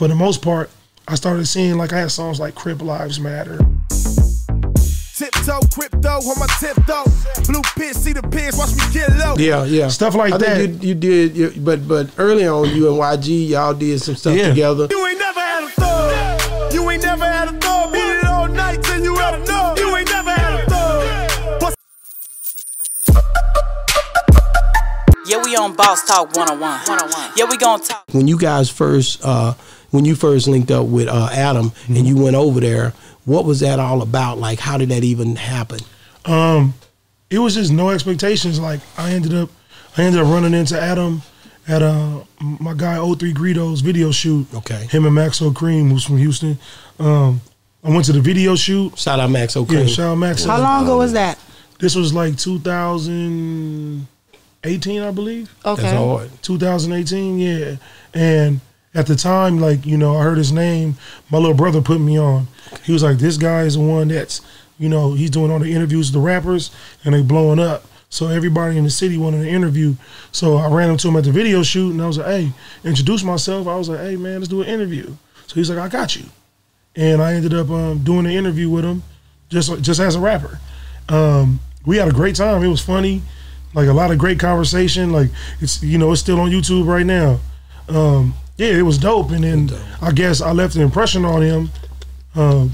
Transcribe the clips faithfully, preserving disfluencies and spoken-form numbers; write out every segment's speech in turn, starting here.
for the most part, I started seeing, like, I had songs like Crip Lives Matter. Tiptoe, crypto, on my tiptoe. Blue piss, see the piss, watch me get low. Yeah, yeah. Stuff like I that. I think you, you did, you, but but early on, you and Y G, y'all did some stuff yeah. together. You ain't never had a thug. You ain't never had a thug. Beat it all night till you had a thug. You ain't never had a thug. Yeah, we on Boss Talk one oh one. Yeah, we gonna talk. When you guys first, uh, when you first linked up with uh, Adam mm-hmm. and you went over there, what was that all about? Like, how did that even happen? Um, it was just no expectations. Like, I ended up, I ended up running into Adam at uh, my guy O three Greedo's video shoot. Okay. Him and Max O'Cream, who's from Houston. Um, I went to the video shoot. Shout out Max O'Cream. Yeah, shout out Max. How long ago was that? This was like two thousand eighteen, I believe. Okay. That's hard. two thousand eighteen, yeah, and. At the time, like, you know, I heard his name. My little brother put me on. He was like, this guy is the one that's, you know, he's doing all the interviews with the rappers, and they blowing up. So everybody in the city wanted an interview. So I ran into him at the video shoot, and I was like, hey, introduce myself. I was like, hey, man, let's do an interview. So he's like, I got you. And I ended up um, doing an interview with him just, just as a rapper. Um, we had a great time. It was funny. Like, a lot of great conversation. Like, it's, you know, it's still on YouTube right now. Um, Yeah, it was dope, and then I guess I left an impression on him, um,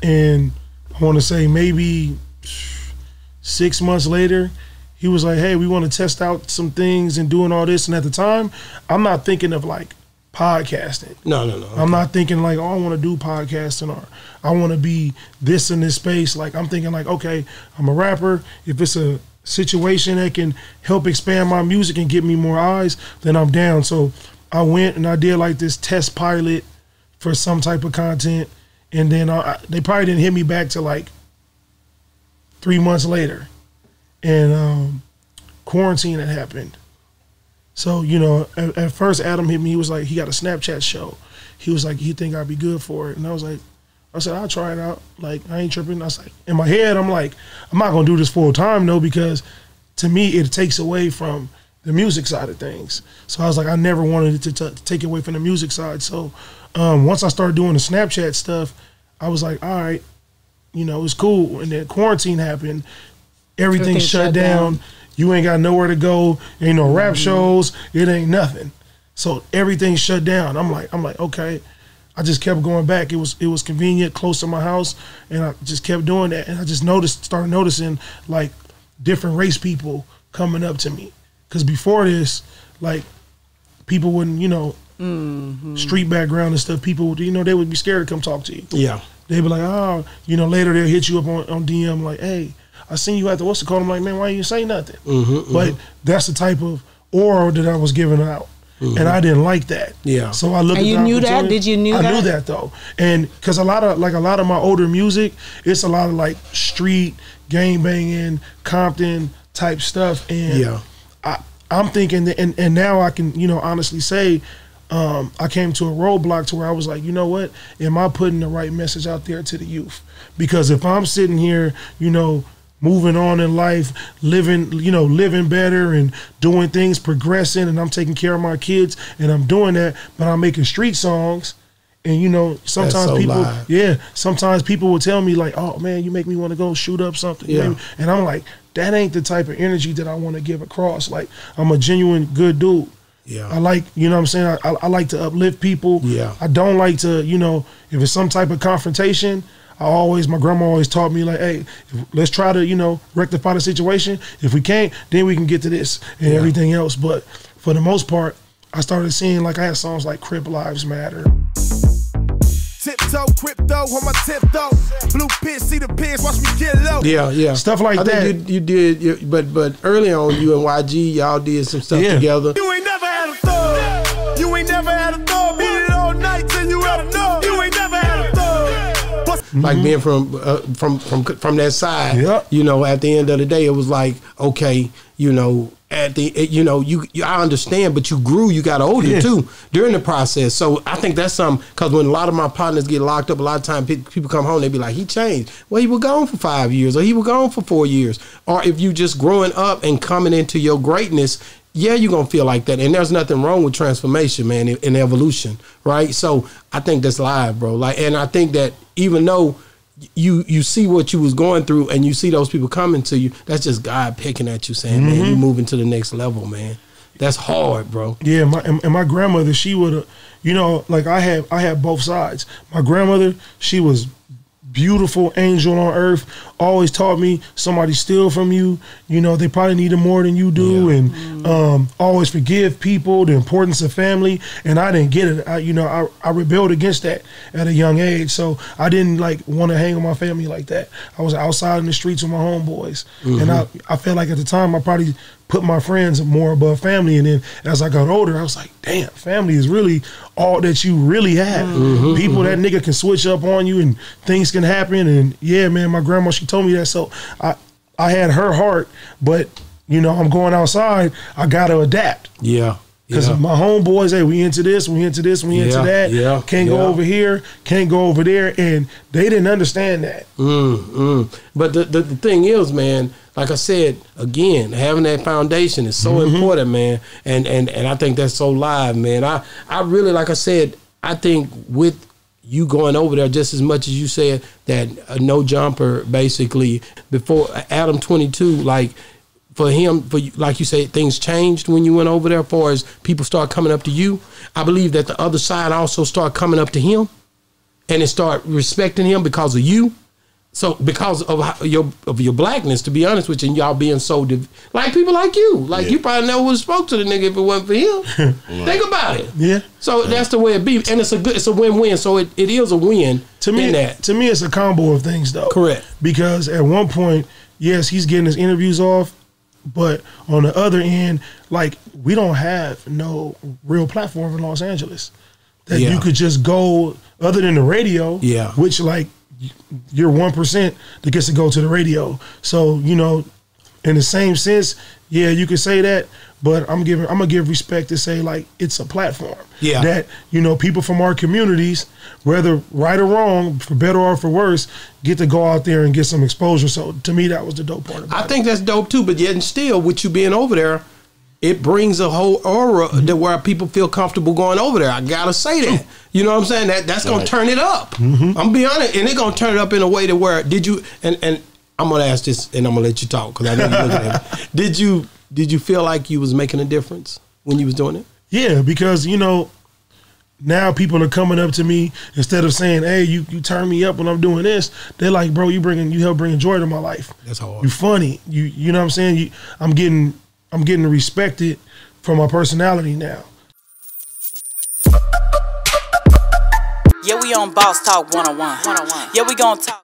and I want to say maybe six months later, he was like, hey, we want to test out some things and doing all this, and at the time, I'm not thinking of, like, podcasting. No, no, no. Okay. I'm not thinking, like, oh, I want to do podcasting, or I want to be this in this space. Like, I'm thinking, like, okay, I'm a rapper. If it's a situation that can help expand my music and get me more eyes, then I'm down, so... I went and I did like this test pilot for some type of content, and then I, they probably didn't hit me back to like three months later, and um, quarantine had happened. So, you know, at, at first Adam hit me. He was like, he got a Snapchat show. He was like, he think I'd be good for it, and I was like, I said, I'll try it out. Like, I ain't tripping. I was like, in my head, I'm like, I'm not gonna do this full time though, because to me it takes away from the music side of things. So I was like, I never wanted it to, to take away from the music side. So um, once I started doing the Snapchat stuff, I was like, all right, you know, it's cool. And then quarantine happened. Everything, Everything shut, shut down. down. You ain't got nowhere to go. Ain't no rap mm-hmm. shows. It ain't nothing. So everything shut down. I'm like, I'm like, okay. I just kept going back. It was, it was convenient, close to my house. And I just kept doing that. And I just noticed, started noticing like different race people coming up to me. Because before this, like, people wouldn't, you know, mm-hmm. street background and stuff, people, you know, they would be scared to come talk to you. Yeah. They'd be like, oh, you know, later they'll hit you up on, on D M like, hey, I seen you at the what's it called? I'm like, man, why you say nothing? Mm-hmm, but mm-hmm. that's the type of aura that I was giving out. Mm-hmm. And I didn't like that. Yeah. So I looked and at you knew that? Did you knew I that? I knew that, though. And because a lot of, like, a lot of my older music, it's a lot of, like, street, gangbanging, Compton type stuff. And yeah. I, I'm thinking, that, and, and now I can, you know, honestly say um, I came to a roadblock to where I was like, you know what, am I putting the right message out there to the youth? Because if I'm sitting here, you know, moving on in life, living, you know, living better and doing things, progressing, and I'm taking care of my kids, and I'm doing that, but I'm making street songs, and, you know, sometimes so people, live. yeah, sometimes people will tell me like, oh, man, you make me want to go shoot up something. Yeah. Maybe. And I'm like, that ain't the type of energy that I want to give across. Like, I'm a genuine good dude. Yeah. I like, you know what I'm saying? I, I, I like to uplift people. Yeah. I don't like to, you know, if it's some type of confrontation, I always, my grandma always taught me like, hey, let's try to, you know, rectify the situation. If we can't, then we can get to this and yeah. everything else. But for the most part, I started seeing, like, I had songs like Crip Lives Matter. Tiptoe, crypto, on my tiptoe. Blue piss, see the piss, watch me get low. Yeah, yeah. Stuff like I that. I think you, you did, you, but but early on, you and Y G, y'all did some stuff yeah. together. You ain't never had a thug. You ain't never had a thug. Beat it all night till you had a thug. You ain't never had a thug. Mm-hmm. Like, being from, uh, from from from that side, yep. you know, at the end of the day, it was like, okay, you know, at the, you know, you, you, I understand, but you grew, you got older yeah. too during the process. So I think that's something, because when a lot of my partners get locked up, a lot of time people come home, they be like, he changed. Well, he was gone for five years, or he was gone for four years. Or if you just growing up and coming into your greatness, yeah, you're going to feel like that. And there's nothing wrong with transformation, man, and evolution, right? So I think that's live, bro. Like, and I think that even though you you see what you was going through and you see those people coming to you, that's just God picking at you saying, mm-hmm. man, you're moving to the next level, man. That's hard, bro. Yeah, my, and my grandmother, she would have, you know, like I have, I have both sides. My grandmother, she was beautiful angel on earth, always taught me somebody steal from you, you know, they probably need it more than you do, yeah. and mm-hmm. um, always forgive people, the importance of family, and I didn't get it. I, you know, I, I rebelled against that at a young age, so I didn't like want to hang with my family like that. I was outside in the streets with my homeboys, mm-hmm. and I, I felt like at the time I probably put my friends more above family, and then as I got older, I was like, damn, family is really all that you really have. Mm-hmm, people, mm-hmm. that nigga can switch up on you and things can happen, and yeah, man, my grandma, she told me that, so I, I had her heart, but, you know, I'm going outside, I got to adapt. Yeah. Because yeah. my homeboys, hey, we into this, we into this, we yeah, into that, yeah, can't yeah. go over here, can't go over there, and they didn't understand that. Mm, mm. But the, the, the thing is, man, like I said, again, having that foundation is so mm-hmm. important, man, and, and and I think that's so live, man. I, I really, like I said, I think with you going over there just as much as you said that uh, No Jumper, basically, before Adam twenty-two, like, for him, for like you said, things changed when you went over there as far as people start coming up to you. I believe that the other side also start coming up to him and they start respecting him because of you. So because of your of your blackness, to be honest with you, and y'all being so, like people like you, like yeah. you probably never would have spoke to the nigga if it wasn't for him. Right. Think about it. Yeah. So yeah. that's the way it be. And it's a good, it's a win-win. So it, it is a win to me, in that. To me, it's a combo of things though. Correct. Because at one point, yes, he's getting his interviews off, but on the other end, like, we don't have no real platform in Los Angeles that yeah. you could just go other than the radio, yeah. which, like, you're one percent that gets to go to the radio. So, you know, in the same sense, yeah, you could say that, but I'm giving, I'm gonna give respect to say, like, it's a platform yeah. that, you know, people from our communities, whether right or wrong, for better or for worse, get to go out there and get some exposure. So to me, that was the dope part about it. I think that's dope too, but yet and still, with you being over there, it brings a whole aura mm-hmm. to where people feel comfortable going over there. I gotta say that. You know what I'm saying? That that's gonna right. turn it up. Mm-hmm. I'm being honest, and they're gonna turn it up in a way to where did you and and I'm gonna ask this, and I'm gonna let you talk because I know you're looking at me. Did you did you feel like you was making a difference when you was doing it? Yeah, because you know now people are coming up to me instead of saying, "Hey, you you turn me up when I'm doing this." They're like, "Bro, you bringing you help bringing joy to my life. That's hard. You funny. You you know what I'm saying? You, I'm getting." I'm getting respected for my personality now. Yeah, we on Boss Talk one oh one. Yeah, we gonna talk.